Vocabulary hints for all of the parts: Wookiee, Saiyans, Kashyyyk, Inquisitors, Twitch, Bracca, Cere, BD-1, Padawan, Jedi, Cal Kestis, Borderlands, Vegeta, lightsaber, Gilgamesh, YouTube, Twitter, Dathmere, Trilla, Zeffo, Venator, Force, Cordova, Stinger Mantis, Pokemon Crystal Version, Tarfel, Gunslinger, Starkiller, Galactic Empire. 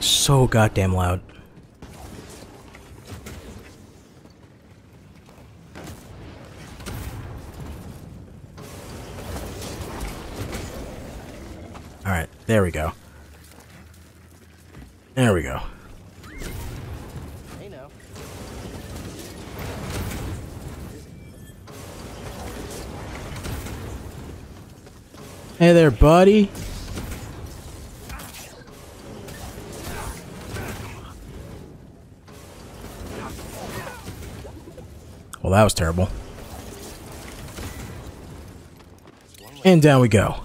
so goddamn loud. Alright, there we go. There we go. Hey there, buddy. Well, that was terrible. And down we go.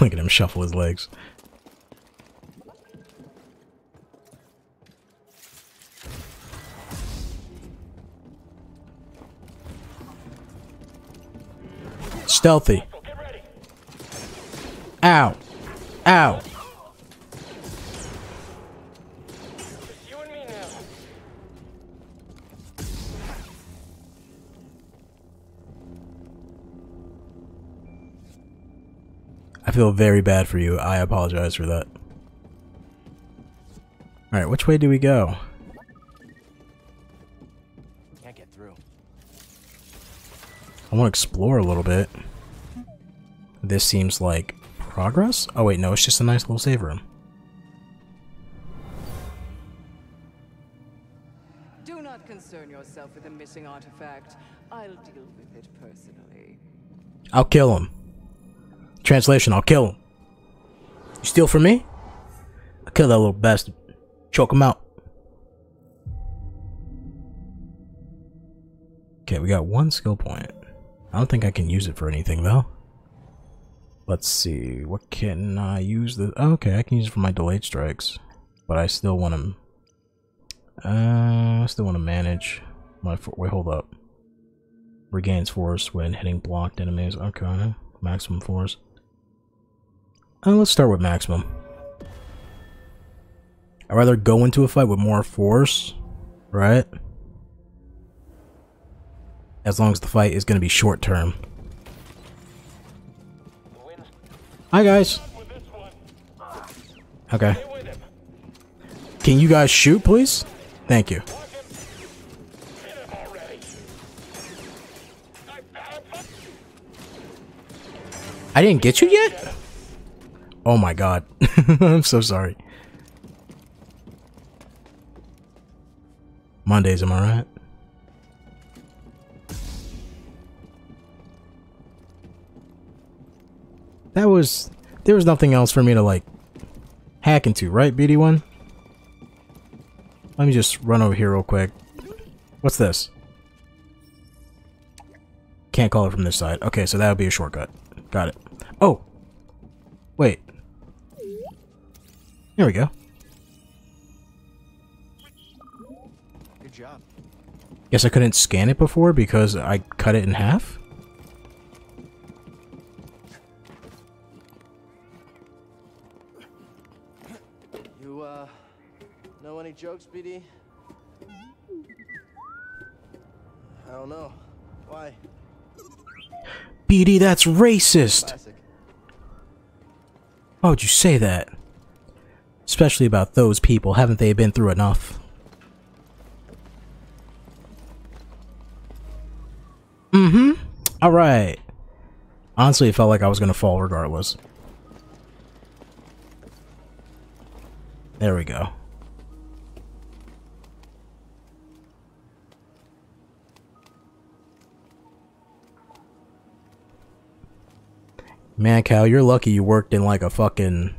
Look at him shuffle his legs. Stealthy. Ow. Ow. I feel very bad for you. I apologize for that. Alright, which way do we go? Can't get through. I want to explore a little bit. This seems like progress? Oh wait, no, it's just a nice little save room. Do not concern yourself with the missing artifact. I'll deal with it personally. I'll kill him. Translation, I'll kill him. You steal from me? I'll kill that little bastard. Choke him out. Okay, we got one skill point. I don't think I can use it for anything though. Let's see, what can I use this? Oh, okay, I can use it for my delayed strikes. But I still want to... I still want to manage my... Wait, hold up. Regains force when hitting blocked enemies. Okay, maximum force. Let's start with maximum. I'd rather go into a fight with more force, right? As long as the fight is going to be short term. Hi guys! Okay. Can you guys shoot, please? Thank you. I didn't get you yet? Oh my god. I'm so sorry. Mondays, am I right? That was... There was nothing else for me to, like, hack into, right, BD-1? Let me just run over here real quick. What's this? Can't call it from this side. Okay, so that would be a shortcut. Got it. Oh! Wait. There we go. Good job. Guess I couldn't scan it before because I cut it in half? You, know any jokes, BD? I don't know. Why? BD, that's racist! Classic. Why would you say that? Especially about those people, haven't they been through enough? Mm-hmm. Alright. Honestly, it felt like I was gonna fall regardless. There we go. Man, Cal, you're lucky you worked in like a fucking...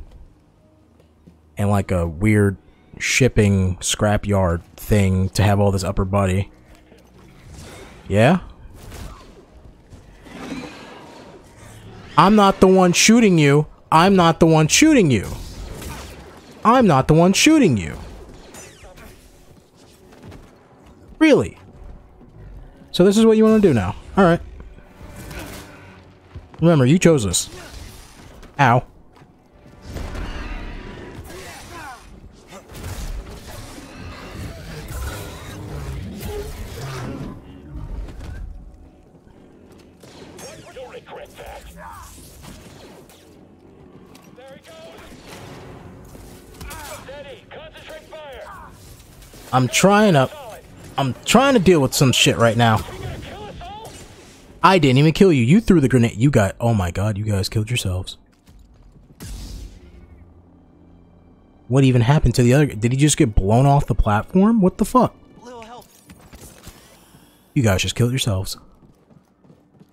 in like a weird shipping scrapyard thing to have all this upper body. Yeah? I'm not the one shooting you. I'm not the one shooting you. I'm not the one shooting you. Really? So this is what you want to do now. Alright. Remember, you chose us. Ow. regret that. There he goes. Steady, concentrate fire. I'm trying to deal with some shit right now. I didn't even kill you. You threw the grenade. You got, oh my god, you guys killed yourselves. What even happened to the other? Did he just get blown off the platform? What the fuck? Little help. You guys just killed yourselves.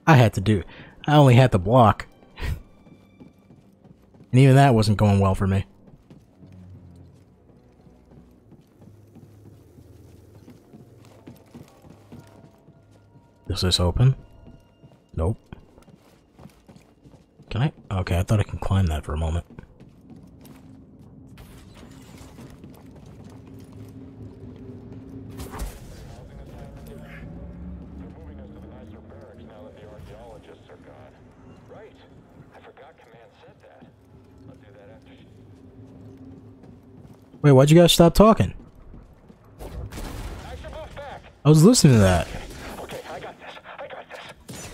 I had to do it. I only had to block. And even that wasn't going well for me. Is this open? Nope. Can I? Okay, I thought I can climb that for a moment. Wait, why'd you guys stop talking? I was listening to that. Okay, I got this. I got this.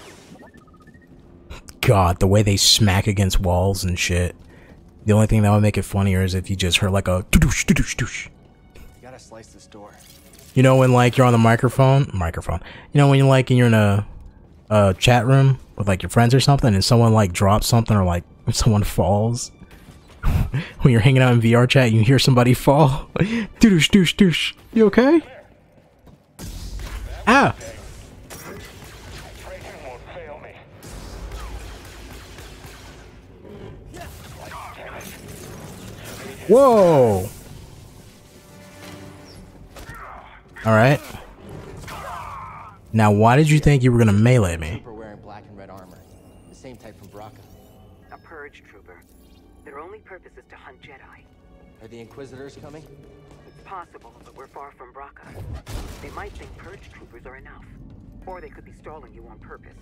God, the way they smack against walls and shit. The only thing that would make it funnier is if you just heard like a doosh doosh doosh. You gotta slice this door. You know when like you're on the microphone. You know when you're like in a chat room with like your friends or something, and someone like drops something or like someone falls. When you're hanging out in VR chat, you hear somebody fall. Doosh, doosh, doosh. You okay? Ah! Whoa! Alright. Now, why did you think you were gonna melee me? Wearing black and red armor. The same type from Bracca. A purge trooper. Their only purpose is to hunt Jedi. Are the Inquisitors coming? It's possible, but we're far from Bracca. They might think purge troopers are enough. Or they could be stalling you on purpose.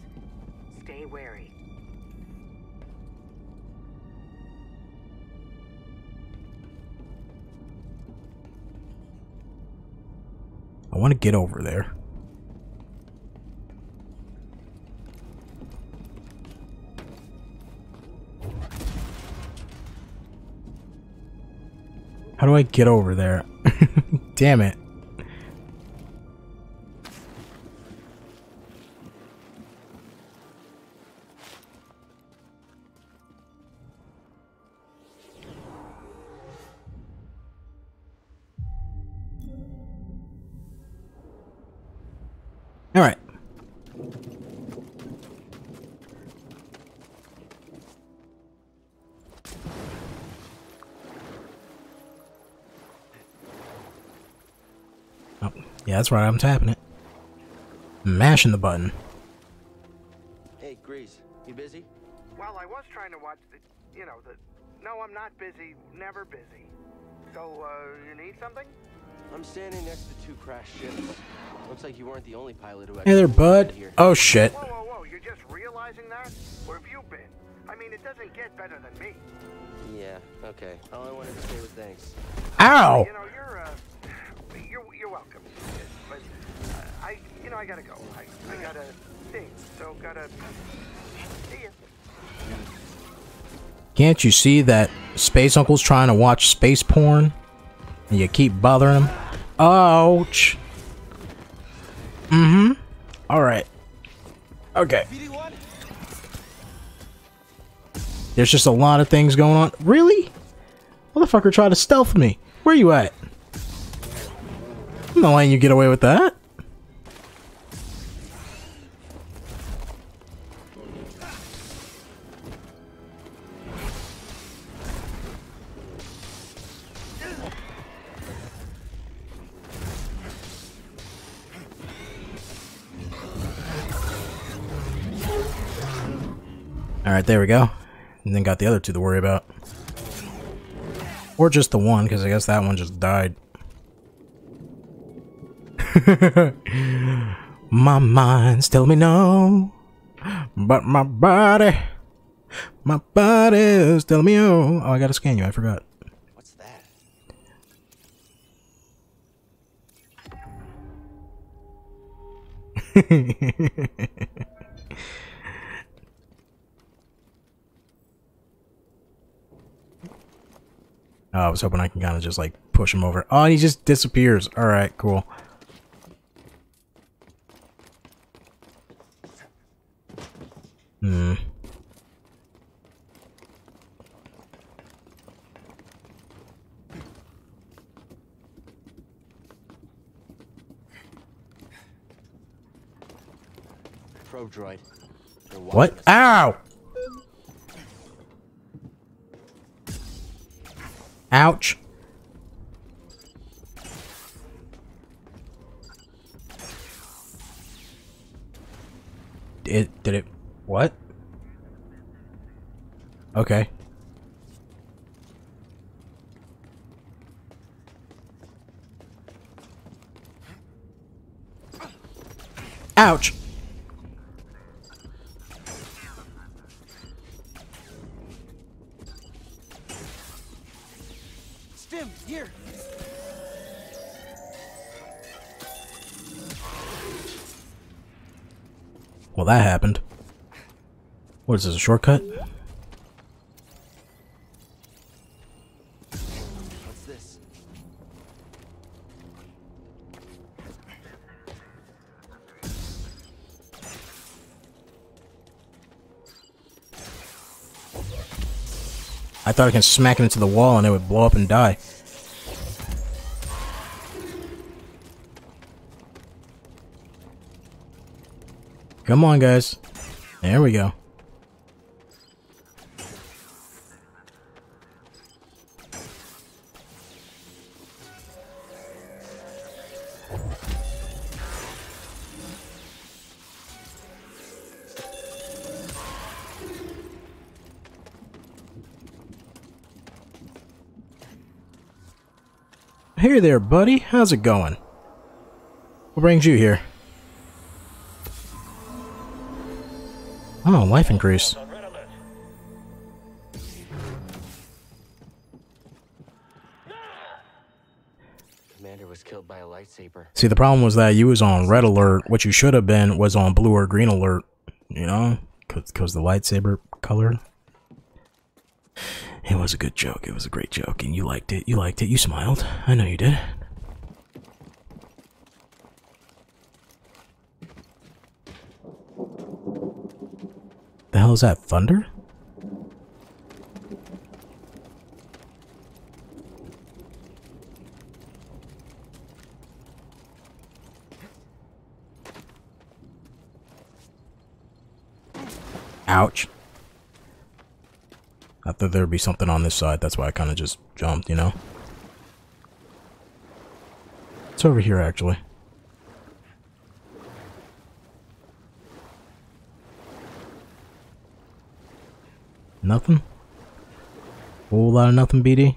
Stay wary. I want to get over there. How do I get over there? Damn it. All right. Yeah, that's right, I'm tapping it. I'm mashing the button. Hey, Grease, you busy? Well, I was trying to watch the, you know, the... No, I'm not busy, never busy. So, you need something? I'm standing next to two crashed ships. Looks like you weren't the only pilot who... Hey there, bud. Oh, shit. Whoa, whoa, whoa, you're just realizing that? Where have you been? I mean, it doesn't get better than me. Yeah, okay. All I wanted to say was thanks. Ow! You know, you're welcome. But I gotta go. I gotta think. So gotta see ya. Can't you see that Space Uncle's trying to watch space porn? And you keep bothering him. Ouch. Mm-hmm. Alright. Okay. There's just a lot of things going on. Really? Motherfucker tried to stealth me. Where you at? I'm not letting you get away with that. Alright, there we go. And then got the other two to worry about. Or just the one, because I guess that one just died. My mind's telling me no, but my body is telling me oh. Oh, I gotta scan you. I forgot. What's that? I was hoping I can kind of just like push him over. Oh, and he just disappears. All right, cool. Hmm. Droid. What? Ow! Ouch. Did it what? Okay. Ouch. Well, that happened. What is this, a shortcut? What's this? I thought I can smack it into the wall and it would blow up and die. Come on, guys. There we go. Hey there, buddy. How's it going? What brings you here? Oh, life increase. Commander was killed by a lightsaber. See, the problem was that you was on red alert. What you should have been was on blue or green alert. You know? Because the lightsaber color. It was a good joke. It was a great joke. And you liked it. You liked it. You smiled. I know you did. The hell is that? Thunder? Ouch. I thought there would be something on this side, that's why I kind of just jumped, you know? It's over here, actually. Nothing? Whole lot of nothing, BD.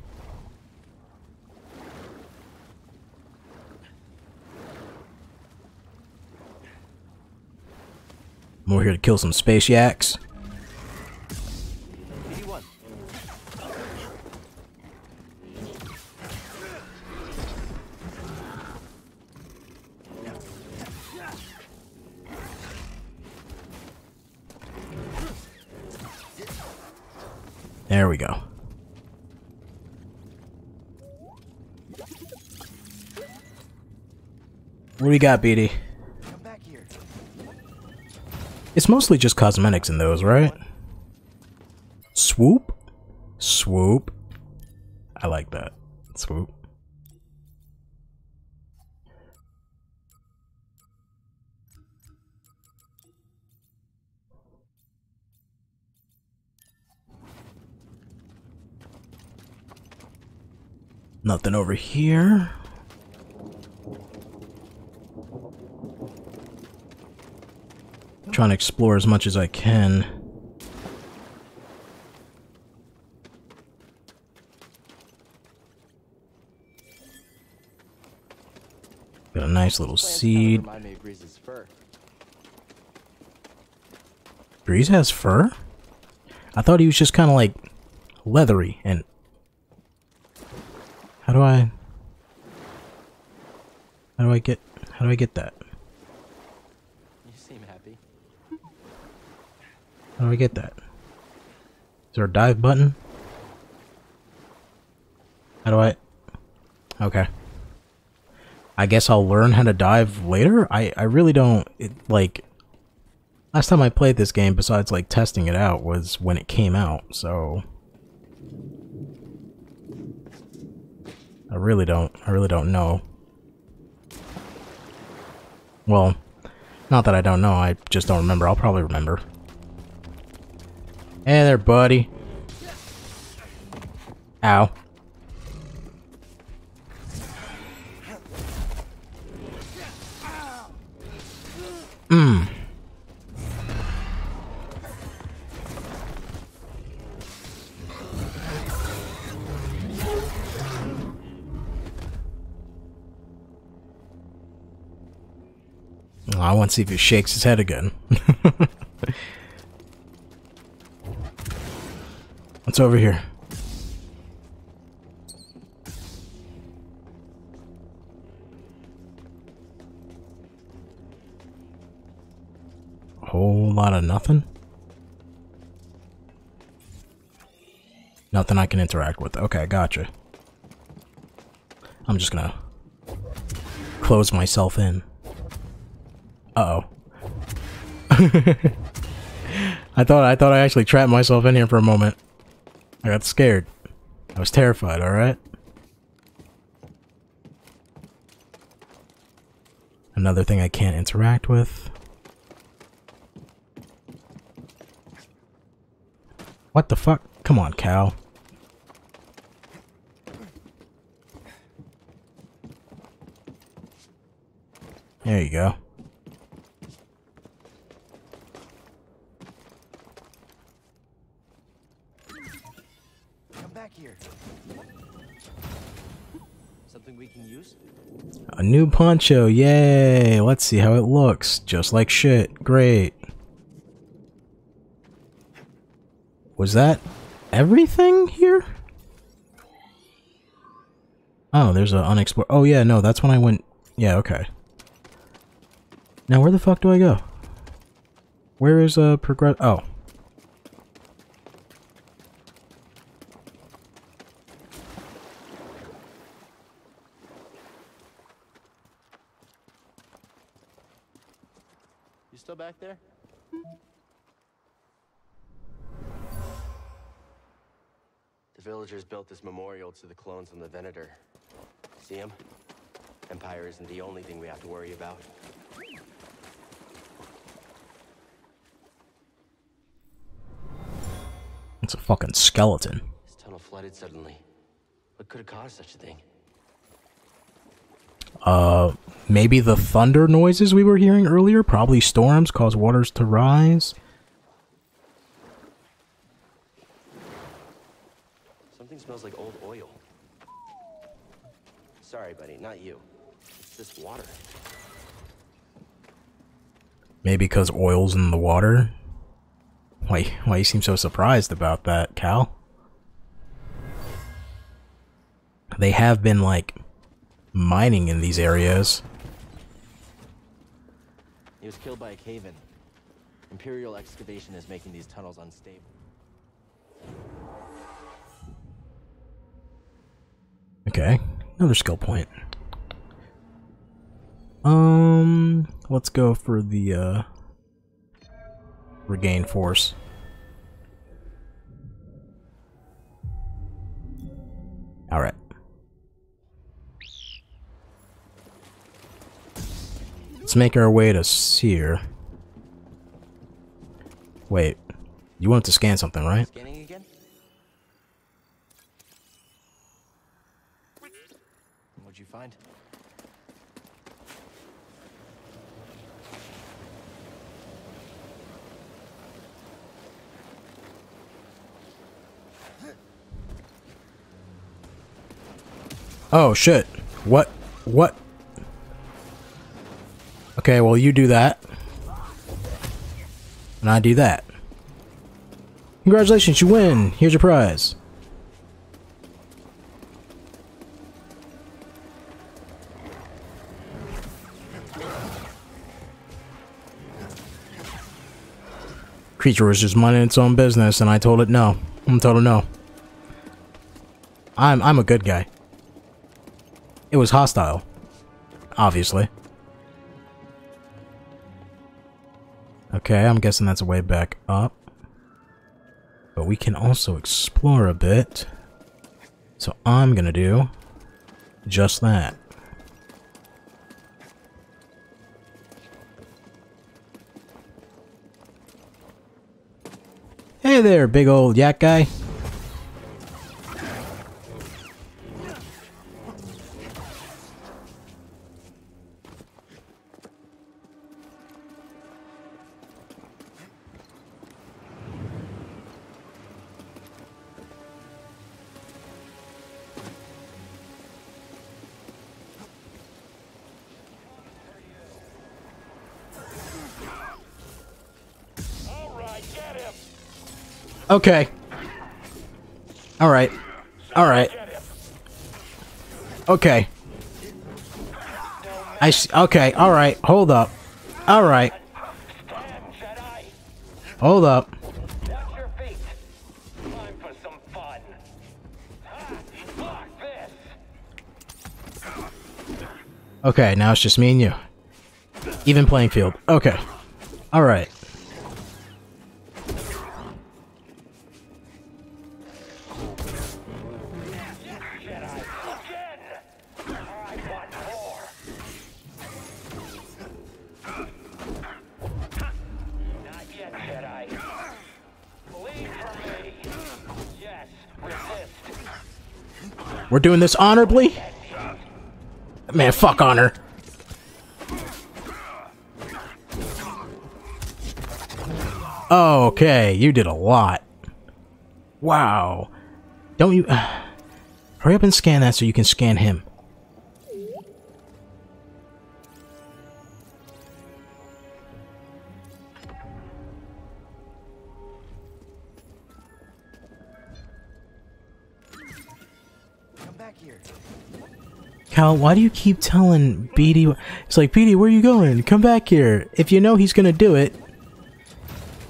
I'm over here to kill some space yaks. BD-1. There we go. What do we got, BD? Come back here. It's mostly just cosmetics in those, right? Swoop? Swoop. I like that. Swoop. Nothing over here. I'm trying to explore as much as I can. Got a nice little seed. Breeze has fur? I thought he was just kind of like leathery and... How do I get that? You seem happy. How do I get that? Is there a dive button? How do I... Okay. I guess I'll learn how to dive later? I really don't... like... Last time I played this game, besides, like, testing it out, was when it came out, so... I really don't know. Well, not that I don't know, I just don't remember. I'll probably remember. Hey there, buddy. Ow. Mmm. I want to see if he shakes his head again. What's over here? A whole lot of nothing? Nothing I can interact with. Okay, gotcha. I'm just gonna close myself in. Uh-oh. I thought I actually trapped myself in here for a moment. I got scared. I was terrified, alright? Another thing I can't interact with. What the fuck? Come on, cow. There you go. A new poncho, yay! Let's see how it looks. Just like shit. Great. Was that everything here? Oh, there's an unexplored. Oh yeah, no, that's when I went. Yeah, okay. Now where the fuck do I go? Where is a progress? Oh. Back there? The villagers built this memorial to the clones on the Venator. See him? Empire isn't the only thing we have to worry about. It's a fucking skeleton. This tunnel flooded suddenly. What could have caused such a thing? Maybe the thunder noises we were hearing earlier? Probably storms cause waters to rise? Something smells like old oil. Sorry, buddy, not you. It's just water. Maybe because oil's in the water? Why you seem so surprised about that, Cal? They have been, like... mining in these areas. He was killed by a cave-in. Imperial excavation is making these tunnels unstable. Okay, another skill point. Let's go for the regain force. All right. Let's make our way to Cere. Wait, you want to scan something, right? Scanning again? What'd you find? Oh shit! What? What? Okay, well, you do that, and I do that. Congratulations, you win! Here's your prize. Creature was just minding its own business, and I told it no. I'm told it no. I'm a good guy. It was hostile, obviously. Okay, I'm guessing that's a way back up. But we can also explore a bit. So I'm gonna do just that. Hey there, big old yak guy. Okay. Alright. Alright. Okay. I see. Okay. Alright. Hold up. Alright. Hold up. Okay. Now it's just me and you. Even playing field. Okay. Alright. We're doing this honorably? Man, fuck honor. Okay, you did a lot. Wow. Don't you... hurry up and scan that so you can scan him. Cal, why do you keep telling BD? It's like, BD, where are you going? Come back here. If you know he's gonna do it,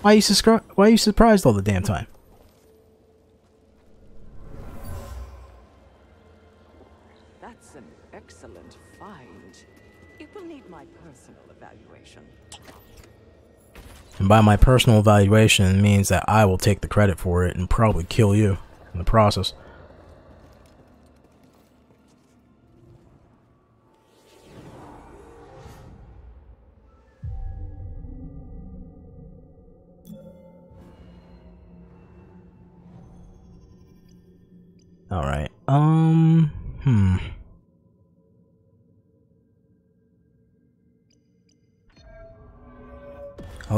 why are you surprised all the damn time? That's an excellent find. It will need my personal evaluation. And by my personal evaluation, it means that I will take the credit for it and probably kill you in the process. Alright, I'll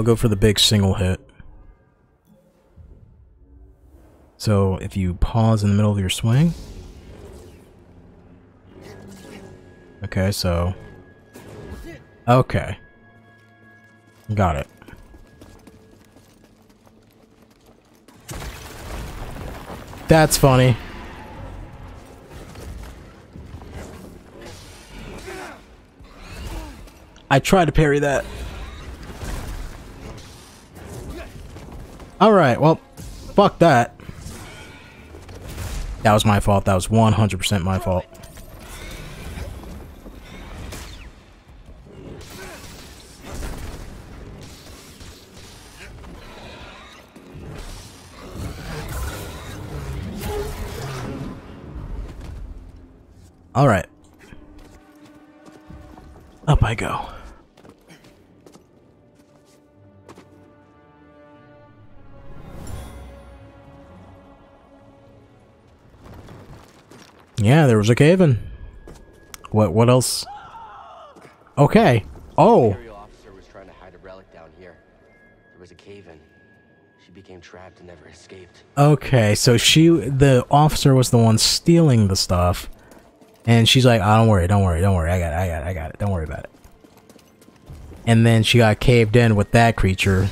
go for the big single hit. So, if you pause in the middle of your swing... Okay, so... Okay. Got it. That's funny. I tried to parry that. Alright, well, fuck that. That was my fault. That was 100% my fault. Alright. Up I go. Yeah, there was a cave-in. What else? Okay. Oh. The Imperial officer was trying to hide a relic down here. There was a cave-in. She became trapped and never escaped. Okay, so the officer was the one stealing the stuff. And she's like, "Oh, don't worry. I got it. Don't worry about it." And then she got caved in with that creature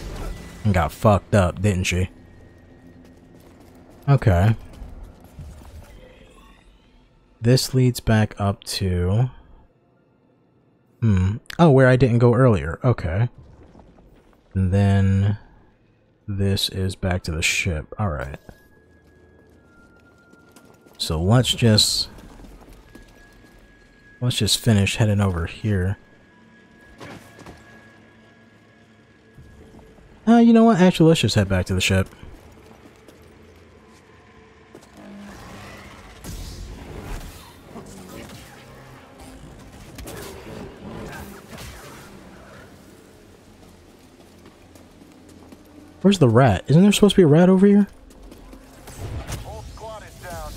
and got fucked up, didn't she? Okay. This leads back up to... Oh, where I didn't go earlier. Okay. And then... this is back to the ship. Alright. So let's just finish heading over here. You know what? Actually, let's just head back to the ship. Where's the rat? Isn't there supposed to be a rat over here? Whole squad is down.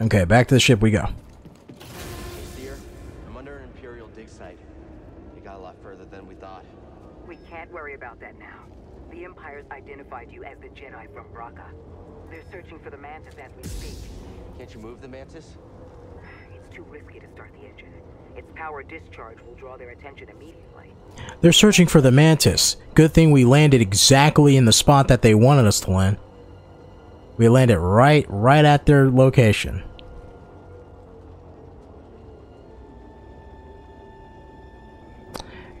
Okay, back to the ship we go. Dear, I'm under an Imperial dig site. It got a lot further than we thought. We can't worry about that now. The Empire's identified you as the Jedi from Bracca. They're searching for the Mantis as we speak. Can't you move the Mantis? Too risky to start the engine. Its power discharge will draw their attention immediately. They're searching for the Mantis. Good thing we landed exactly in the spot that they wanted us to land. We landed right at their location.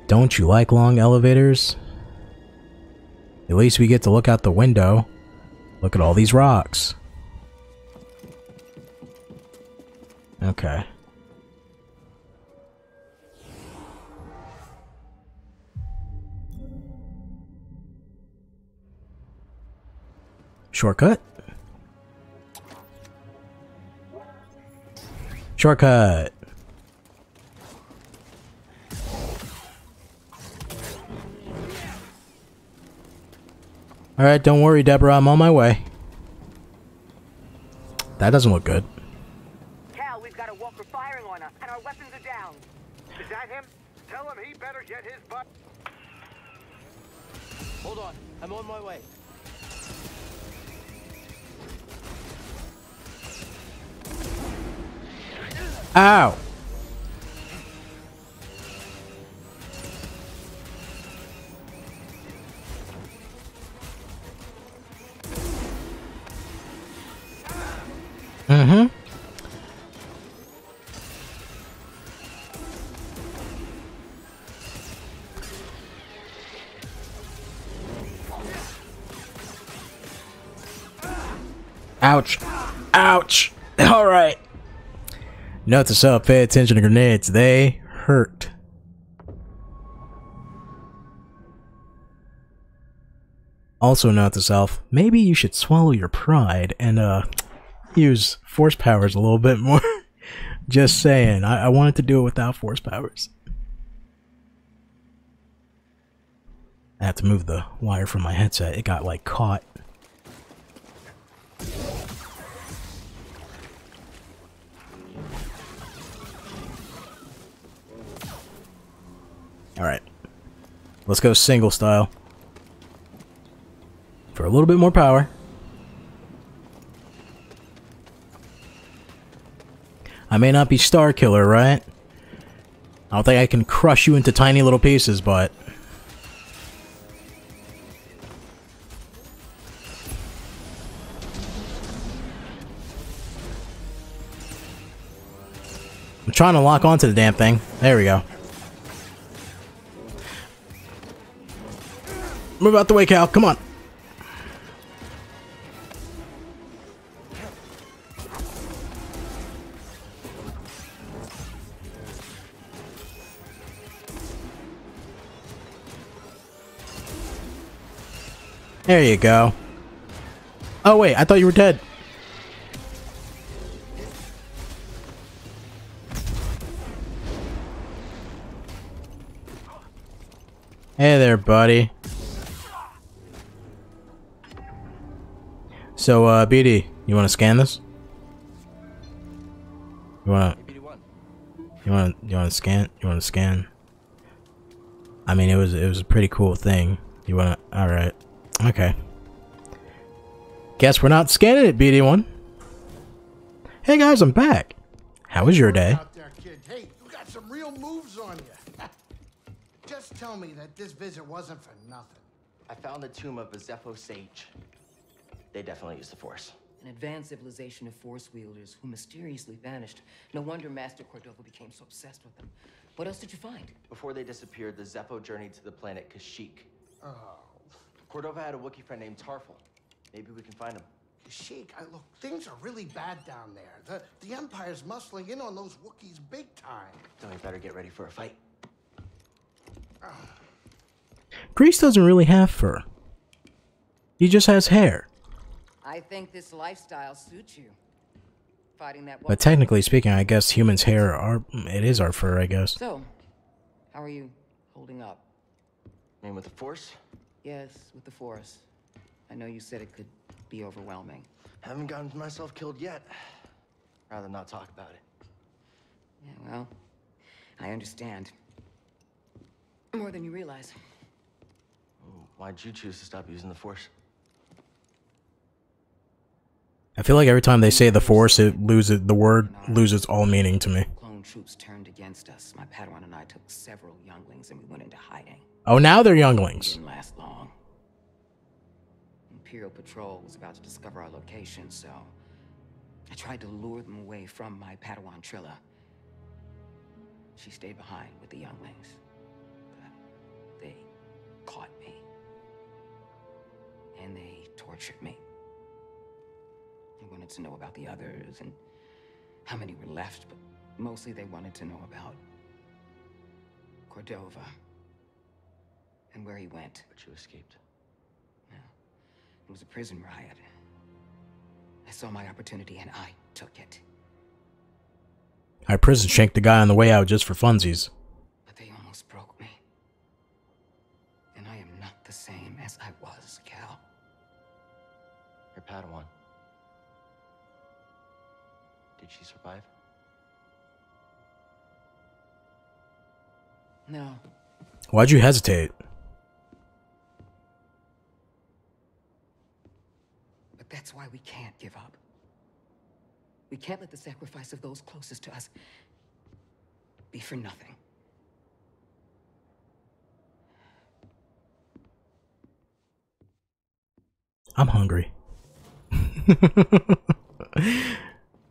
Don't you like long elevators? At least we get to look out the window. Look at all these rocks. Okay. Shortcut. Shortcut. All right, don't worry, Deborah. I'm on my way. That doesn't look good. Hold on, I'm on my way. Ow! Mm-hmm. Ouch. Ouch. Alright. Note to self, pay attention to grenades. They hurt. Also note to self, maybe you should swallow your pride and use force powers a little bit more. Just saying. I wanted to do it without force powers. I have to move the wire from my headset. It got like caught. Alright, let's go single style for a little bit more power. I may not be Starkiller, right? I don't think I can crush you into tiny little pieces, but I'm trying to lock onto the damn thing. There we go. Move out the way, Cal. Come on. There you go. Oh, wait. I thought you were dead. Hey there, buddy. So, BD, you want to scan this? You want to scan? I mean, it was a pretty cool thing. You want to? All right. Okay. Guess we're not scanning it, BD1. Hey guys, I'm back. How was your day? Hey, you got some real moves on you. Just tell me that this visit wasn't for nothing. I found the tomb of a Zeffo sage. They definitely use the Force. an advanced civilization of force wielders who mysteriously vanished. No wonder Master Cordova became so obsessed with them. What else did you find? Before they disappeared, the Zeffo journeyed to the planet Kashyyyk. Oh. Cordova had a Wookiee friend named Tarfel. Maybe we can find him. Kashyyyk, look, things are really bad down there. The Empire's muscling in on those Wookiees big time. So we better get ready for a fight. Priest doesn't really have fur. He just has hair. I think this lifestyle suits you. Fighting that. But technically speaking, I guess humans' hair are—it is our fur, I guess. So, how are you holding up? I mean, with the Force? Yes, with the Force. I know you said it could be overwhelming. Haven't gotten myself killed yet. Rather not talk about it. Yeah, well, I understand. More than you realize. Why'd you choose to stop using the Force? I feel like every time they say the Force, it loses the word loses all meaning to me. Clone troops turned against us. My Padawan and I took several younglings, and we went into hiding. Oh, now they're younglings. It didn't last long. Imperial Patrol was about to discover our location, so I tried to lure them away from my Padawan Trilla. She stayed behind with the younglings. They caught me, and they tortured me. They wanted to know about the others and how many were left, but mostly they wanted to know about Cordova and where he went. But you escaped. No, it was a prison riot. I saw my opportunity and I took it. I prison shanked the guy on the way out just for funsies. But they almost broke me. And I am not the same as I was, Cal. Your Padawan. Did she survive? No. Why'd you hesitate? But that's why we can't give up. We can't let the sacrifice of those closest to us be for nothing. I'm hungry.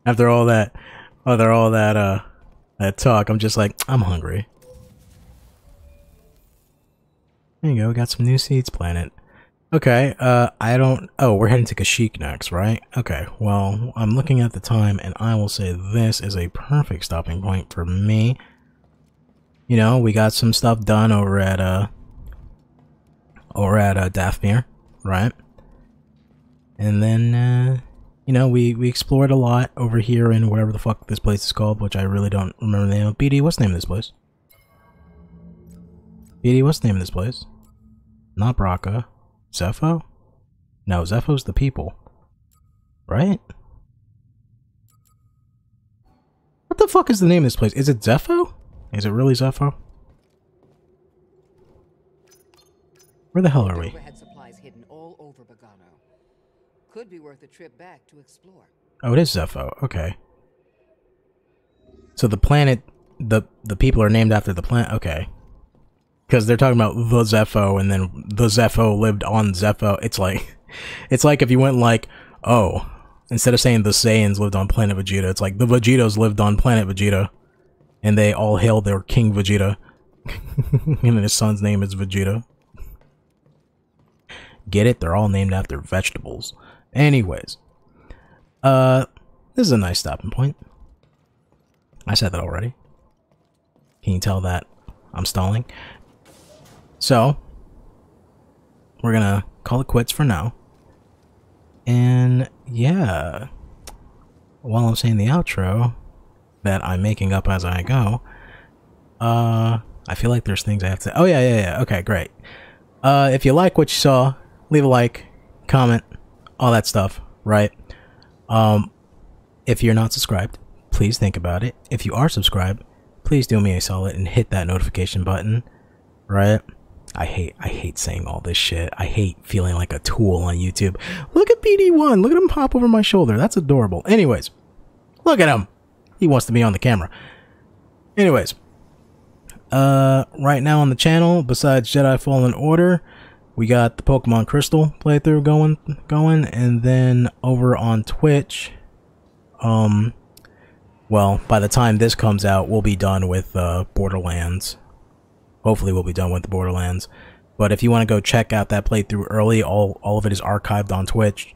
After all that, that talk, I'm just like, I'm hungry. There you go, got some new seeds planted. Okay, I don't, oh, we're heading to Kashyyyk next, right? Okay, well, I'm looking at the time, and I will say this is a perfect stopping point for me. You know, we got some stuff done over at Dathmere, right? And then, you know, we explored a lot over here in whatever the fuck this place is called, which I really don't remember the name of. BD, what's the name of this place? BD, what's the name of this place? Not Bracca. Zeffo? No, Zepho's the people. Right? What the fuck is the name of this place? Is it Zeffo? Is it really Zeffo? Where the hell are we? Could be worth a trip back to explore. Oh, it is Zeffo. Okay. So the planet, the people are named after the planet. Okay. Because they're talking about the Zeffo, and then the Zeffo lived on Zeffo. It's like if you went like, oh, instead of saying the Saiyans lived on planet Vegeta, it's like the Vegetos lived on planet Vegeta, and they all hail their King Vegeta, and his son's name is Vegeta. Get it? They're all named after vegetables. Anyways, this is a nice stopping point. I said that already. Can you tell that I'm stalling? So, we're gonna call it quits for now. And yeah, while I'm saying the outro that I'm making up as I go, I feel like there's things I have to. Oh yeah. Okay, great. If you like what you saw, leave a like, comment, all that stuff, right? If you're not subscribed, please think about it. If you are subscribed, please do me a solid and hit that notification button, right? I hate saying all this shit. I hate feeling like a tool on YouTube. Look at BD1. Look at him pop over my shoulder. That's adorable. Anyways, look at him. He wants to be on the camera. Anyways, right now on the channel, besides Jedi Fallen Order, we got the Pokemon Crystal playthrough going, and then over on Twitch, well, by the time this comes out, we'll be done with Borderlands. Hopefully we'll be done with the Borderlands. But if you want to go check out that playthrough early, all of it is archived on Twitch.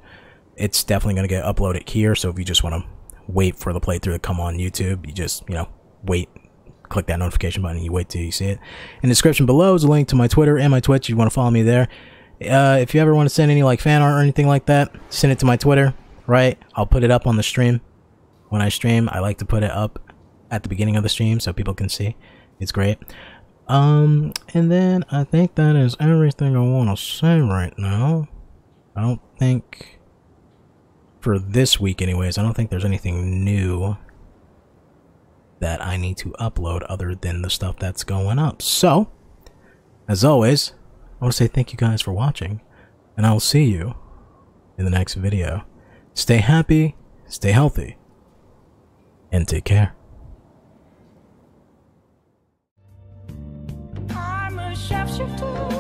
It's definitely going to get uploaded here, so if you just want to wait for the playthrough to come on YouTube, you just, you know, wait. Click that notification button and you wait till you see it. In the description below is a link to my Twitter and my Twitch if you want to follow me there. If you ever want to send any like fan art or anything like that, send it to my Twitter, right? I'll put it up on the stream. When I stream, I like to put it up at the beginning of the stream so people can see. It's great. And then I think that is everything I want to say right now. I don't think, for this week anyways, I don't think there's anything new that I need to upload other than the stuff that's going up. So, as always, I want to say thank you guys for watching, and I'll see you in the next video. Stay happy, stay healthy, and take care. I'm a shapeshifter.